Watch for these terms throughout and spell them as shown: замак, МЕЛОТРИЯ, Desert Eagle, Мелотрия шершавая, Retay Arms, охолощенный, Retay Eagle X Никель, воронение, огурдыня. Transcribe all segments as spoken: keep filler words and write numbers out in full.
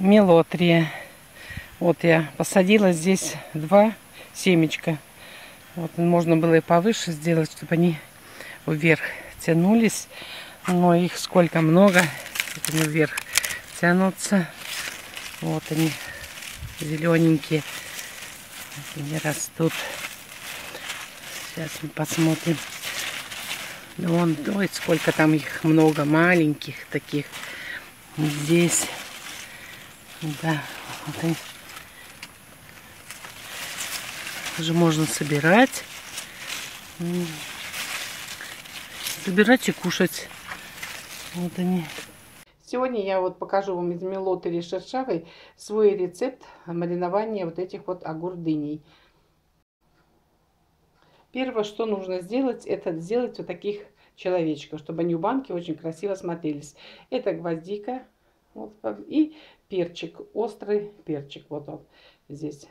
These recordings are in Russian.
мелотрия. Вот я посадила здесь два семечка. Вот можно было и повыше сделать, чтобы они вверх тянулись. Но их сколько много, они вверх тянутся. Вот они зелененькие. Вот они растут. Сейчас мы посмотрим. Вон, ой, сколько там их много, маленьких таких. Здесь. Да, вот они. Уже можно собирать. Собирать и кушать. Вот они. Сегодня я вот покажу вам из мелотрии шершавой свой рецепт маринования вот этих вот огурдыней. Первое, что нужно сделать, это сделать вот таких человечков, чтобы они у банки очень красиво смотрелись. Это гвоздика вот, и перчик, острый перчик. Вот он здесь.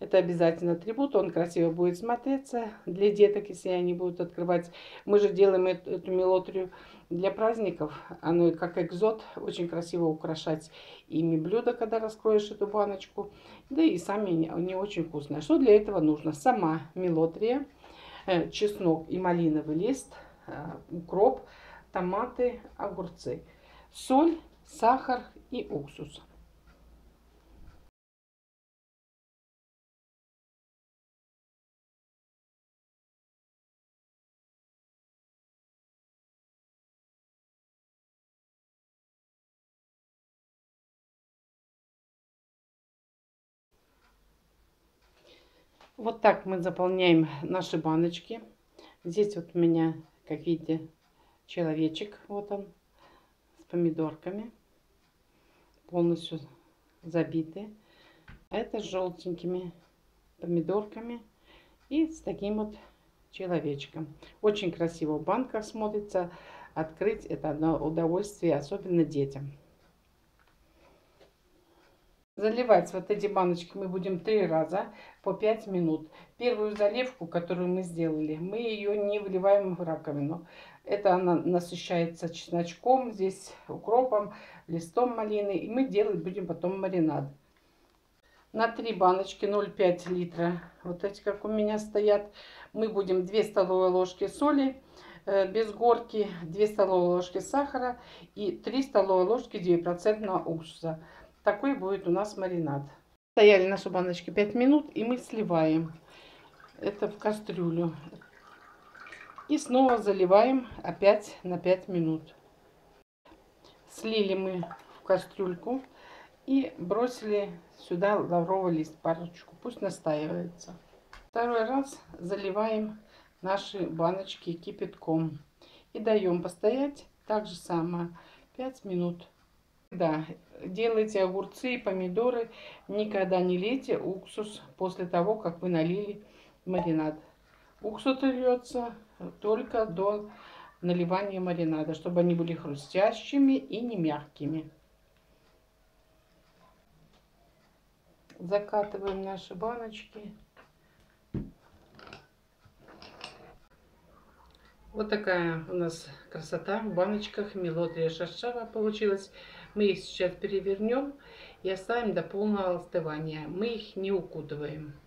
Это обязательно атрибут, он красиво будет смотреться для деток, если они будут открывать. Мы же делаем эту, эту мелотрию для праздников. Оно как экзот, очень красиво украшать ими блюдо, когда раскроешь эту баночку. Да и сами они, они очень вкусные. Что для этого нужно? Сама мелотрия, чеснок и малиновый лист, укроп, томаты, огурцы, соль, сахар и уксус. Вот так мы заполняем наши баночки. Здесь вот у меня, как видите, человечек. Вот он с помидорками. Полностью забиты. А это с желтенькими помидорками и с таким вот человечком. Очень красиво в банках смотрится. Открыть это одно удовольствие, особенно детям. Заливать вот эти баночки мы будем три раза по пять минут. Первую заливку, которую мы сделали, мы ее не выливаем в раковину. Это она насыщается чесночком, здесь укропом, листом малины. И мы делать будем потом маринад. На три баночки ноль пять литра, вот эти как у меня стоят, мы будем две столовые ложки соли. Без горки, две столовые ложки сахара и три столовые ложки девять процентов уксуса. Такой будет у нас маринад. Стояли наши баночки пять минут, и мы сливаем это в кастрюлю. И снова заливаем опять на пять минут. Слили мы в кастрюльку и бросили сюда лавровый лист, парочку. Пусть настаивается. Второй раз заливаем наши баночки кипятком. И даем постоять так же самое пять минут. Да, делайте огурцы и помидоры, никогда не лейте уксус после того, как вы налили маринад. Уксус льется только до наливания маринада, чтобы они были хрустящими и не мягкими. Закатываем наши баночки. Вот такая у нас красота в баночках мелотрия шершавая получилась. Мы их сейчас перевернем и оставим до полного остывания. Мы их не укутываем.